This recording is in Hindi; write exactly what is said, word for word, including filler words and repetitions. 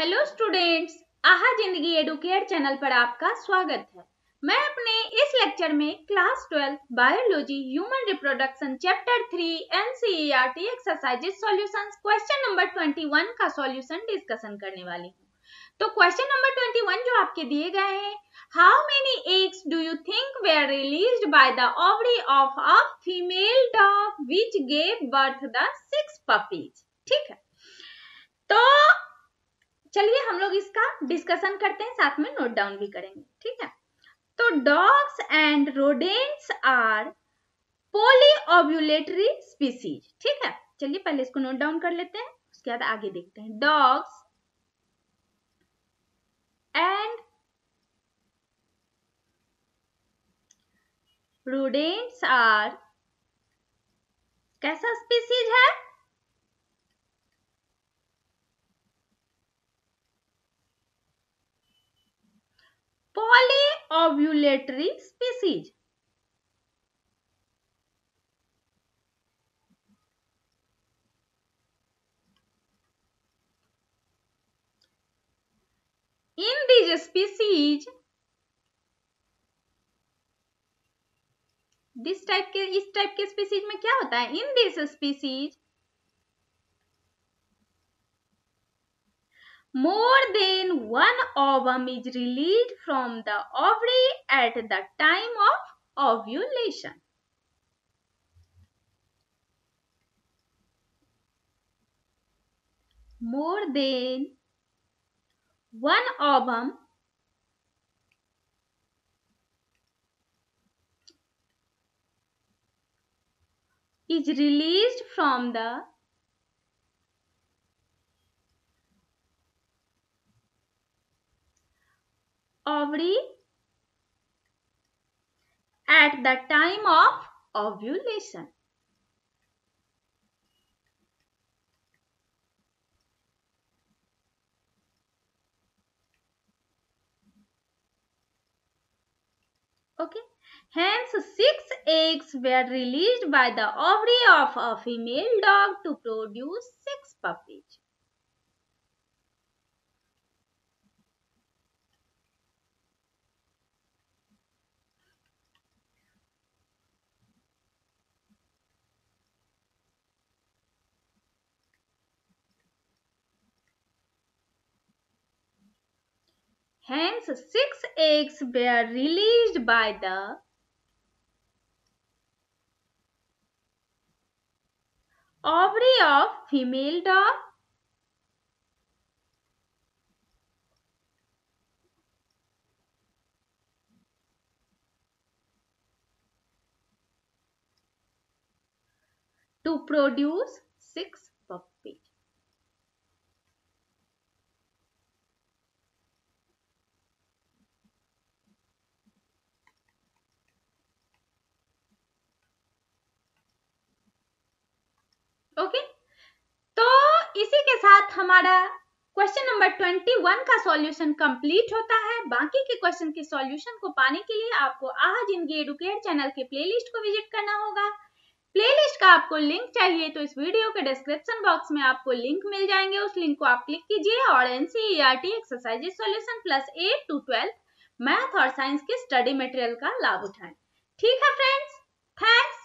हेलो स्टूडेंट्स, आहा जिंदगी एडुकेट चैनल पर आपका स्वागत है। मैं अपने इस लेक्चर में class twelve biology human reproduction chapter three NCERT exercises solutions question number इक्कीस का सॉल्यूशन डिस्कशन करने वाली हूँ। तो क्वेश्चन नंबर इक्कीस जो आपके दिए गए हैं, how many eggs do you think were released by the ovary of a female dog which gave birth the six puppies. ठीक है, तो चलिए हम लोग इसका डिस्कशन करते हैं, साथ में नोट डाउन भी करेंगे। ठीक है, तो dogs and rodents are polyovulatory species. ठीक है, चलिए पहले इसको नोट डाउन कर लेते हैं, उसके बाद आगे देखते हैं। डॉग्स एंड रोडेंट्स आर कैसा स्पीसीज है? Polyovulatory species. In these species, this type के इस टाइप के स्पीसीज में क्या होता है? In this species more than one ovum is released from the ovary at the time of ovulation. More than one ovum is released from the ovary at the time of ovulation. Okay, hence six eggs were released by the ovary of a female dog to produce six puppies. Hence, six eggs were released by the ovary of female dog to produce six puppies. Okay, तो इसी के साथ हमारा क्वेश्चन नंबर इक्कीस का सॉल्यूशन कंप्लीट होता है। बाकी के क्वेश्चन के सॉल्यूशन को पाने के लिए आपको आहा जिंदगी एडुकेट चैनल के प्लेलिस्ट को विजिट करना होगा। प्लेलिस्ट का आपको लिंक चाहिए तो इस वीडियो के डिस्क्रिप्शन बॉक्स में आपको लिंक मिल जाएंगे, उस लिंक को आप क्लिक कीजिए और NCERT exercises solution plus eight to twelve math और साइंस के स्टडी मटेरियल का लाभ उठाएं। ठीक है फ्रेंड्स, थैंक्स।